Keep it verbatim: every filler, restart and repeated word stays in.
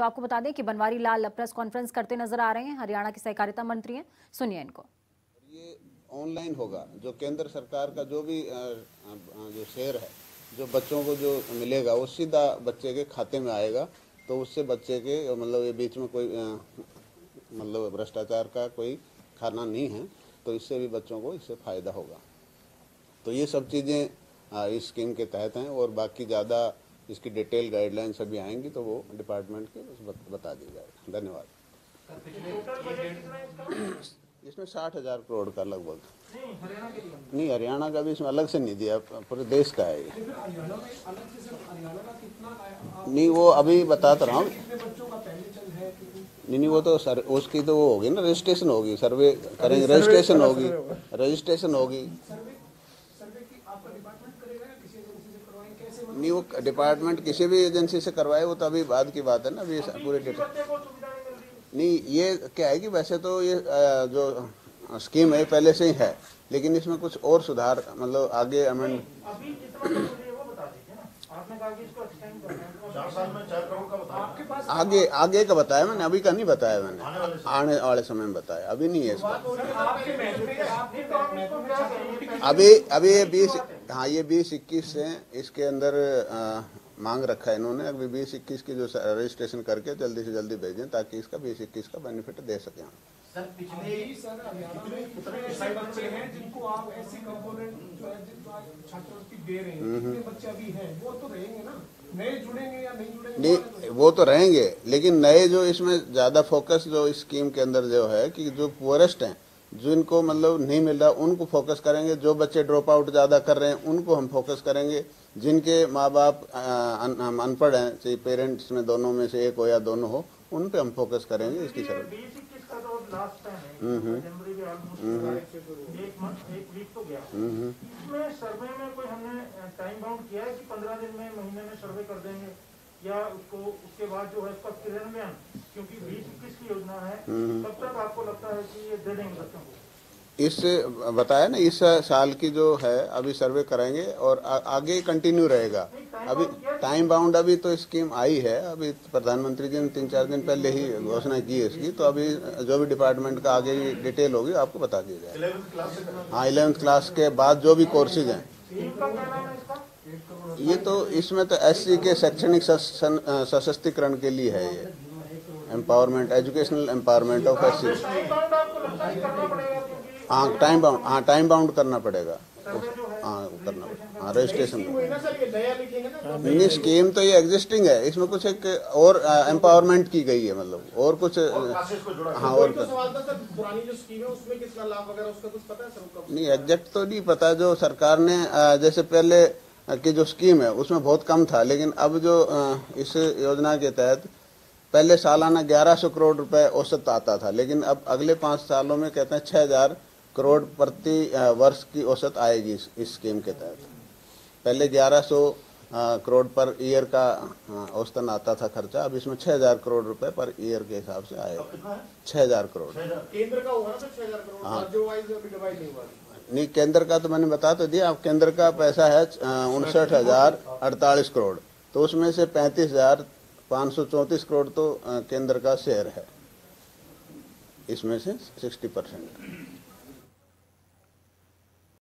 तो आपको बता दें कि बनवारी लाल प्रेस कॉन्फ्रेंस करते नजर आ रहे हैं, हरियाणा के सहकारिता मंत्री हैं, सुनिए इनको। ये ऑनलाइन होगा, जो केंद्र सरकार का जो भी जो शेयर है जो बच्चों को जो मिलेगा वो सीधा बच्चे के खाते में आएगा, तो उससे बच्चे के मतलब ये बीच में कोई मतलब भ्रष्टाचार का कोई खाना नहीं है, तो इससे भी बच्चों को इससे फ़ायदा होगा। तो ये सब चीज़ें इस स्कीम के तहत हैं और बाकी ज़्यादा इसकी डिटेल गाइडलाइंस अभी आएंगी तो वो डिपार्टमेंट के उसमें बता दी जाएगी। धन्यवाद। इसमें साठ हज़ार करोड़ का लगभग, नहीं हरियाणा का भी इसमें अलग से नहीं दिया, पूरे देश का है ये। नहीं वो अभी बताता रहा हूँ, नहीं नहीं वो तो सर उसकी तो वो होगी ना, रजिस्ट्रेशन होगी, सर्वे करेंगे, रजिस्ट्रेशन होगी, रजिस्ट्रेशन होगी। नहीं वो डिपार्टमेंट किसी भी एजेंसी से करवाए वो तो अभी बाद की बात है ना, अभी पूरे डिटेल नहीं। ये क्या है कि वैसे तो ये जो स्कीम है पहले से ही है, लेकिन इसमें कुछ और सुधार मतलब आगे अमेंड। आगे आगे का बताया मैंने, अभी का नहीं बताया मैंने, आने वाले समय में बताया, अभी नहीं है इसका। अभी अभी ये बीस हाँ ये बीस इक्कीस से इसके अंदर मांग रखा है इन्होंने, अभी बीस इक्कीस की जो रजिस्ट्रेशन करके जल्दी से जल्दी भेजें ताकि इसका बीस इक्कीस का बेनिफिट दे सकें। सर पिछले ही सर हरियाणा में कितने ऐसे बच्चे हैं जिनको आप ऐसी कंपोनेंट छात्रवृत्ति दे रहे हैं, कितने बच्चे अभी हैं? वो तो रहेंगे ना, नए जुड़ेंगे या नहीं जुड़ेंगे? नहीं वो तो रहेंगे, लेकिन नए जो इसमें ज्यादा फोकस जो इस स्कीम के अंदर जो है कि जो पुअरेस्ट हैं, जिनको मतलब नहीं मिल रहा उनको फोकस करेंगे, जो बच्चे ड्रॉप आउट ज़्यादा कर रहे हैं उनको हम फोकस करेंगे, जिनके माँ बाप अनपढ़ हैं, चाहे पेरेंट्स में दोनों में से एक हो या दोनों हो, उन पे हम फोकस करेंगे इसकी तरफ। या उसको उसके बाद जो है इसका क्रियान्वयन, क्योंकि बीस इक्कीस की योजना है, तब तक आपको लगता है कि ये दे देंगे बच्चों को? इससे बताया ना इस साल की जो है अभी सर्वे करेंगे और आ, आगे कंटिन्यू रहेगा। अभी टाइम बाउंड अभी तो स्कीम आई है, अभी प्रधानमंत्री जी ने तीन चार दिन पहले ही घोषणा की है इसकी, तो अभी जो भी डिपार्टमेंट का आगे डिटेल होगी आपको बता दिया जाएगा। हाँ इलेवेंथ क्लास के बाद जो भी कोर्सेज हैं, ये तो इसमें तो एससी के शैक्षणिक सशक्तिकरण के लिए है, ये empowerment, educational empowerment of SC. हाँ टाइम बाउंड, हाँ टाइम बाउंड करना पड़ेगा, हाँ करना पड़ेगा, हाँ रजिस्ट्रेशन। ये स्कीम तो ये एग्जिस्टिंग है, इसमें कुछ एक और एम्पावरमेंट की गई है, मतलब और कुछ हाँ और नहीं एग्जैक्ट तो नहीं पता। जो सरकार ने जैसे पहले कि जो स्कीम है उसमें बहुत कम था, लेकिन अब जो इस योजना के तहत पहले सालाना ग्यारह सौ करोड़ रुपए औसत आता था, लेकिन अब अगले पाँच सालों में कहते हैं छः हज़ार करोड़ प्रति वर्ष की औसत आएगी इस, इस स्कीम के तहत। पहले ग्यारह सौ करोड़ पर ईयर का औसतन आता था खर्चा, अब इसमें छः हज़ार करोड़ रुपए पर ईयर के हिसाब से आएगा, छः हज़ार करोड़ केंद्र का होगा ना, छः हज़ार करोड़ राज्य वाइज अभी डिवाइड नहीं हुआ। नहीं केंद्र का तो मैंने बता तो दिया, अब केंद्र का पैसा है उनसठ हज़ार अड़तालीस करोड़, तो उसमें से पैंतीस हज़ार पाँच सौ चौंतीस करोड़ तो केंद्र का शेयर है, इसमें से सिक्सटी परसेंट।